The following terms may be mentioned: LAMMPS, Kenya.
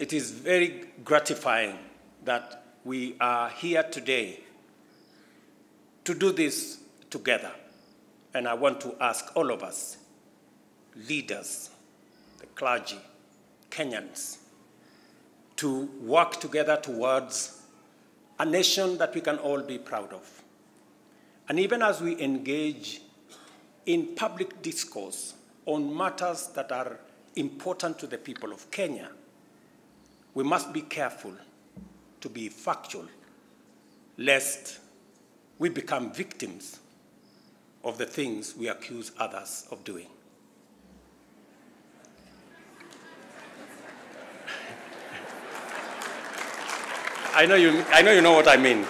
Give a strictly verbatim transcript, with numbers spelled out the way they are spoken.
It is very gratifying that we are here today to do this together. And I want to ask all of us, leaders, the clergy, Kenyans, to work together towards a nation that we can all be proud of. And even as we engage in public discourse on matters that are important to the people of Kenya, we must be careful to be factual, lest we become victims of the things we accuse others of doing. I know you, I know you know what I mean.